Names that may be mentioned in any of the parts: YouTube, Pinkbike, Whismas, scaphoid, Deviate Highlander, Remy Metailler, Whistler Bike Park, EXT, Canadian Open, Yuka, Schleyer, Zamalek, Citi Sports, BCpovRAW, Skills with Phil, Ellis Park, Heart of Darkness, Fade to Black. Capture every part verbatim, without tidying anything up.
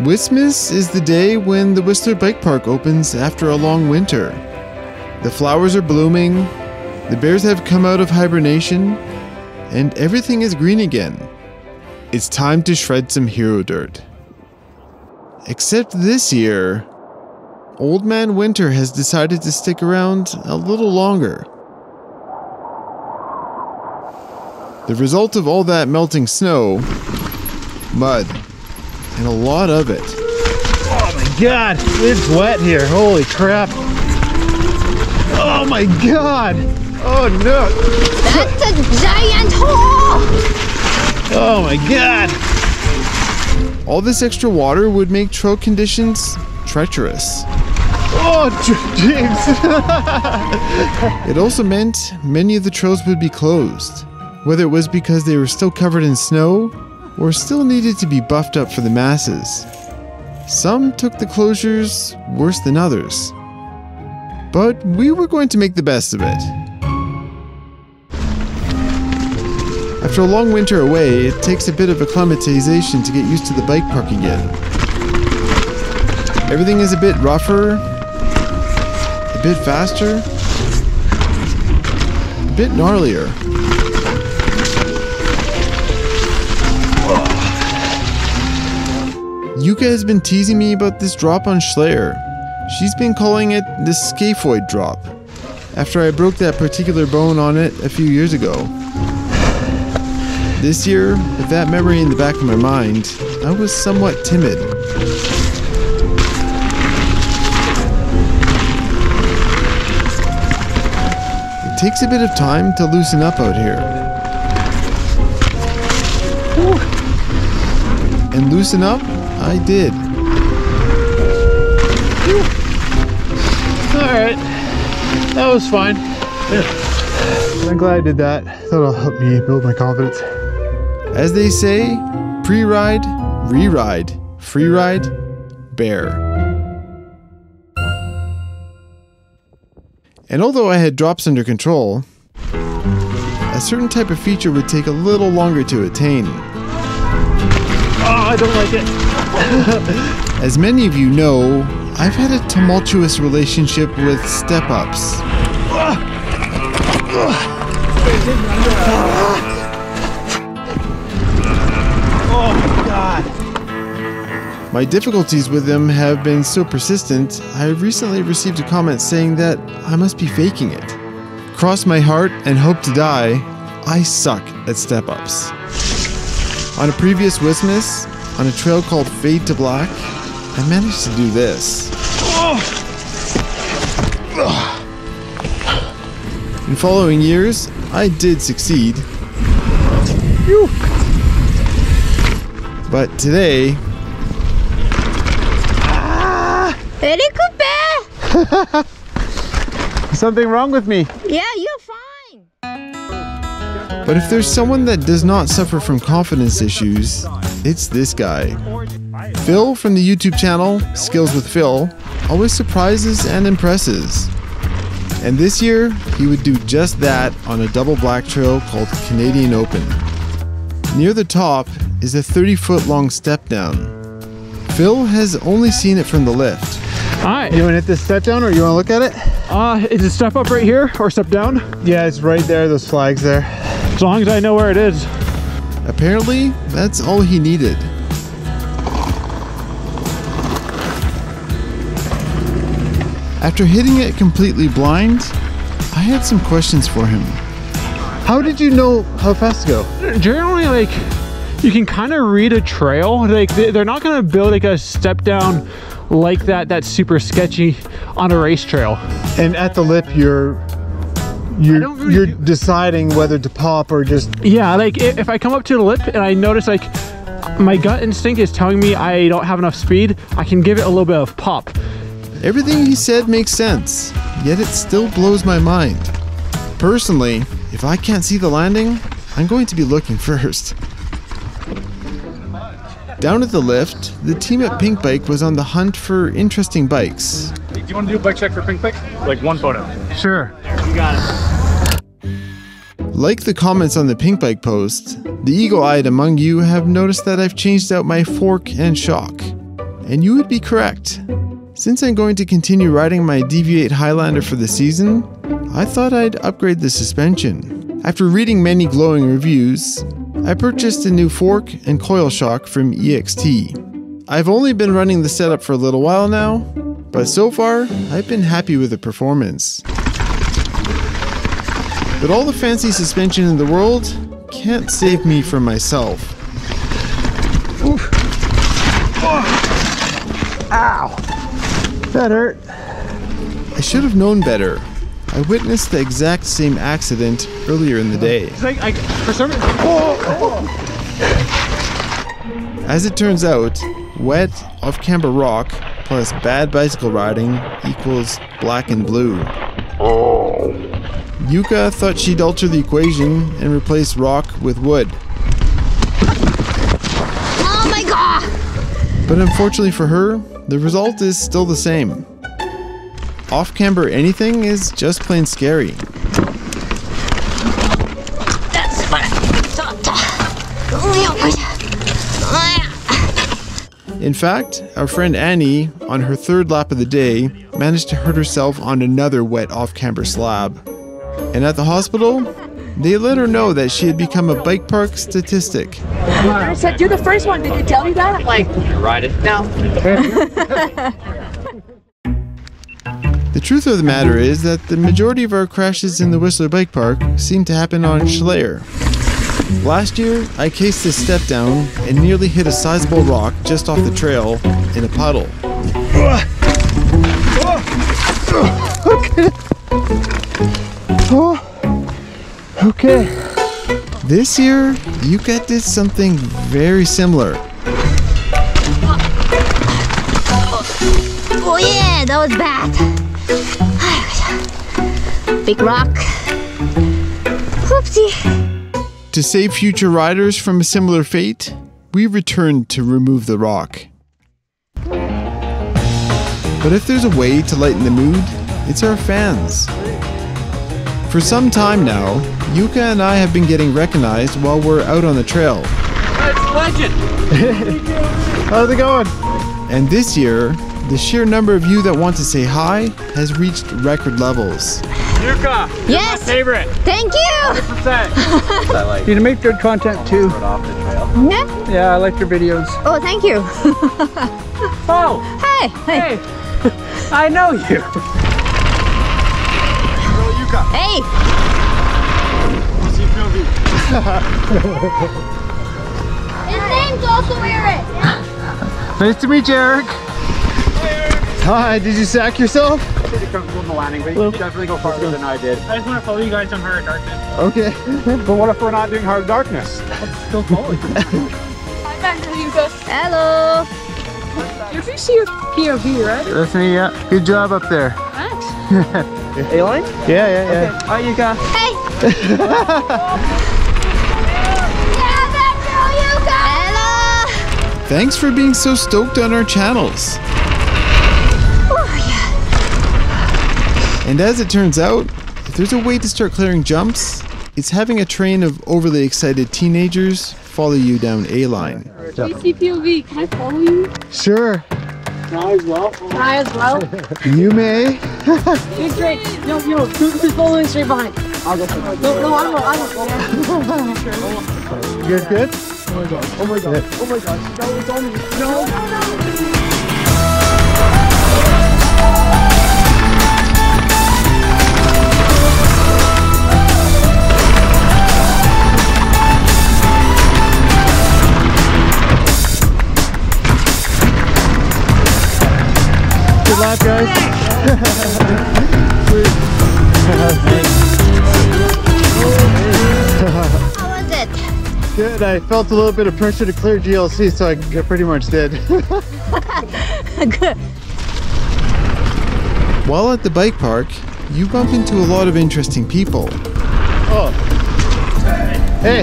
Whismas is the day when the Whistler Bike Park opens after a long winter. The flowers are blooming, the bears have come out of hibernation, and everything is green again. It's time to shred some hero dirt. Except this year, Old Man Winter has decided to stick around a little longer. The result of all that melting snow, mud, and a lot of it. Oh my god, it's wet here, holy crap. Oh my god, oh no. That's a giant hole! Oh my god. All this extra water would make trail conditions treacherous. Oh, James! It also meant many of the trails would be closed, whether it was because they were still covered in snow or still needed to be buffed up for the masses. Some took the closures worse than others. But we were going to make the best of it. After a long winter away, it takes a bit of acclimatization to get used to the bike park again. Everything is a bit rougher, a bit faster, a bit gnarlier. Yuka has been teasing me about this drop on Schleyer. She's been calling it the scaphoid drop, after I broke that particular bone on it a few years ago. This year, with that memory in the back of my mind, I was somewhat timid. It takes a bit of time to loosen up out here. Whew. And loosen up, I did. Alright, that was fine. Yeah. I'm glad I did that. That'll help me build my confidence. As they say, pre-ride, re-ride, free ride, bear. And although I had drops under control, a certain type of feature would take a little longer to attain. Oh, I don't like it. As many of you know, I've had a tumultuous relationship with step-ups. Oh my god! My difficulties with them have been so persistent, I recently received a comment saying that I must be faking it. Cross my heart and hope to die, I suck at step-ups. On a previous Whismas, on a trail called Fade to Black, I managed to do this. In following years, I did succeed. But today... Something wrong with me. Yeah, you're fine. But if there's someone that does not suffer from confidence issues, it's this guy. Phil from the YouTube channel, Skills with Phil, always surprises and impresses. And this year, he would do just that on a double black trail called Canadian Open. Near the top is a thirty foot long step down. Phil has only seen it from the lift. Hi. You want to hit this step down or you want to look at it? Uh, is it step up right here or step down? Yeah, it's right there, those flags there. As long as I know where it is. Apparently, that's all he needed. After hitting it completely blind, I had some questions for him. How did you know how fast to go? Generally, like, you can kind of read a trail. Like, they're not going to build like a step down like that that's super sketchy on a race trail. And at the lip, you're you're, really you're deciding whether to pop or just... Yeah, like if I come up to the lip and I notice like my gut instinct is telling me I don't have enough speed, I can give it a little bit of pop. Everything he said makes sense, yet it still blows my mind. Personally, if I can't see the landing, I'm going to be looking first. Down at the lift, the team at Pinkbike was on the hunt for interesting bikes. Do you want to do a bike check for Pinkbike? Like one photo. Sure. You got it. Like the comments on the Pinkbike post, the eagle-eyed among you have noticed that I've changed out my fork and shock. And you would be correct. Since I'm going to continue riding my Deviate Highlander for the season, I thought I'd upgrade the suspension. After reading many glowing reviews, I purchased a new fork and coil shock from E X T. I've only been running the setup for a little while now, but so far, I've been happy with the performance. But all the fancy suspension in the world can't save me from myself. Oof. Oh. Ow! That hurt. I should have known better. I witnessed the exact same accident earlier in the day. It's like, I, for some reason, oh, oh. As it turns out, wet off-camber rock plus bad bicycle riding equals black and blue. Oh. Yuka thought she'd alter the equation and replace rock with wood. Oh my god! But unfortunately for her, the result is still the same. Off-camber anything is just plain scary. In fact, our friend Annie, on her third lap of the day, managed to hurt herself on another wet off-camber slab. And at the hospital, they let her know that she had become a bike park statistic. I said, you're the first one. Did you tell me that? Like, you ride it? No. The truth of the matter is that the majority of our crashes in the Whistler Bike Park seem to happen on Schleyer. Last year, I cased this step down and nearly hit a sizable rock just off the trail in a puddle. Okay. Okay. This year, Yuka did something very similar. Oh yeah, that was bad. Big rock. Oopsie. To save future riders from a similar fate, we returned to remove the rock. But if there's a way to lighten the mood, it's our fans. For some time now, Yuka and I have been getting recognized while we're out on the trail. That's legend! How's it going? And this year, the sheer number of you that want to say hi has reached record levels. Yuka! Yes! My favorite! Thank you! one hundred percent! You make good content too. Yeah? Yeah, I like your videos. Oh, thank you. Oh! Hi! Hey! I know you! Hey! His name's also Eric! Nice to meet you, Eric! Hey, Eric! Hi, did you sack yourself? I did a comfortable in the landing, but you definitely go farther than I did. I just want to follow you guys on Heart of Darkness. Okay. But what if we're not doing Heart of Darkness? Let's still follow you. Hi, Master Yuka. Hello! You're fishing your P O V, right? That's me, yeah. Good job up there. Thanks. Alien? Yeah, yeah, yeah. Okay. Hi, Yuka. Hey! Yeah, that girl, Yuka! Hello! Thanks for being so stoked on our channels. Oh, yeah. And as it turns out, if there's a way to start clearing jumps, it's having a train of overly excited teenagers follow you down A-line. B C P O V, can I follow you? Sure. Can I as well? Can I as well? You may. You're straight. No, no. Who's following straight behind? I'll go. No, no, I don't. I don't. You're good? Oh my god. Oh my god. Yeah. Oh my god. That was on me. No, no, no. Good lap, guys. How was it? Good. I felt a little bit of pressure to clear G L C, so I pretty much did. Good. While at the bike park, you bump into a lot of interesting people. Oh. Hey.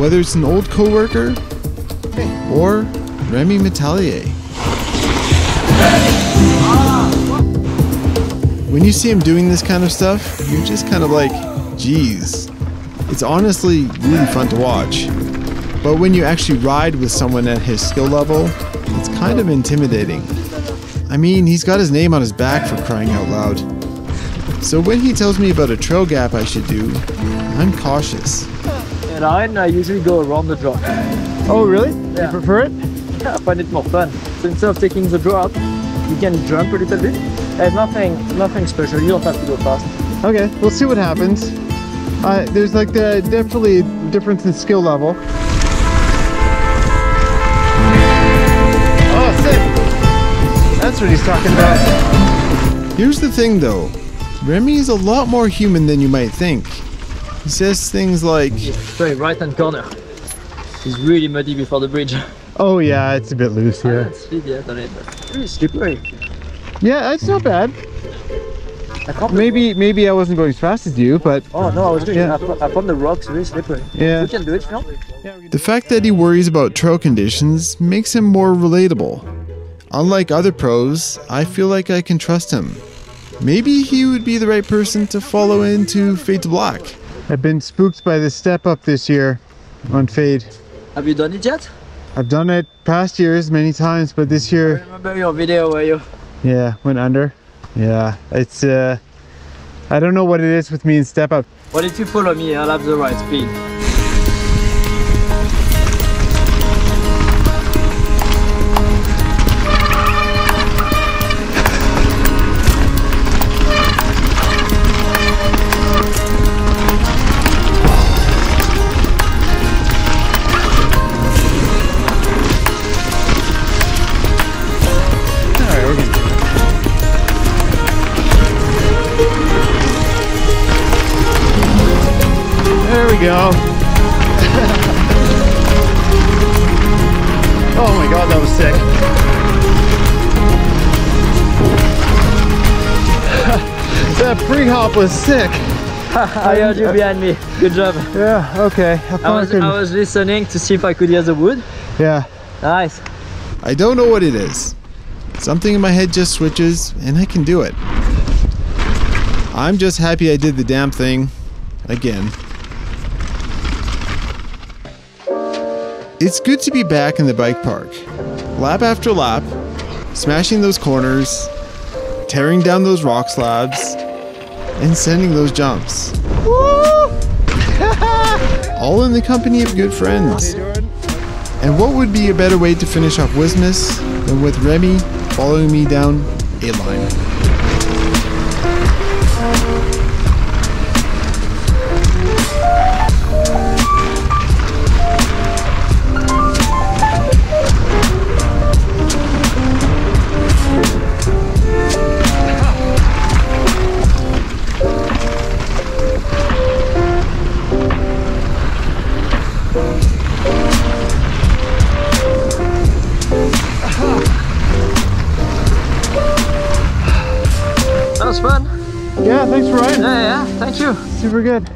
Whether it's an old coworker or Remy Metailler. When you see him doing this kind of stuff, you're just kind of like, Jeez. It's honestly really fun to watch. But when you actually ride with someone at his skill level, it's kind of intimidating. I mean, he's got his name on his back for crying out loud. So when he tells me about a trail gap I should do, I'm cautious. And I, and I usually go around the drop. Oh really? Yeah. You prefer it? Yeah, I find it more fun. So instead of taking the drop, you can jump a little bit. There's nothing, nothing special, you don't have to go fast. Okay, we'll see what happens. Uh, there's like the definitely difference in skill level. That's what he's talking about. Here's the thing though, Remy is a lot more human than you might think. He says things like... Straight right hand corner. It's really muddy before the bridge. Oh yeah, it's a bit loose here. It's really slippery. Yeah, it's not bad. Maybe maybe I wasn't going as fast as you, but... Oh no, I was doing yeah. it. I found the rocks really slippery. Yeah. We can do it, Phil. The fact that he worries about trail conditions makes him more relatable. Unlike other pros, I feel like I can trust him. Maybe he would be the right person to follow into Fade to Black. I've been spooked by the step up this year on Fade. Have you done it yet? I've done it past years many times, but this year... I remember your video where you... Yeah, went under. Yeah, it's... Uh, I don't know what it is with me and step up. Well, if you follow me, I'll have the right speed. Go. Oh my god, that was sick. That pre-hop was sick. I heard you behind me. Good job. Yeah, okay. I, I, was, I was listening to see if I could hear the wood. Yeah. Nice. I don't know what it is. Something in my head just switches and I can do it. I'm just happy I did the damn thing. Again. It's good to be back in the bike park. Lap after lap, smashing those corners, tearing down those rock slabs, and sending those jumps. Woo! All in the company of good friends. And what would be a better way to finish off Whismas than with Remy following me down a line? That was fun. Yeah, thanks for riding. Yeah, yeah, thank you. Super good.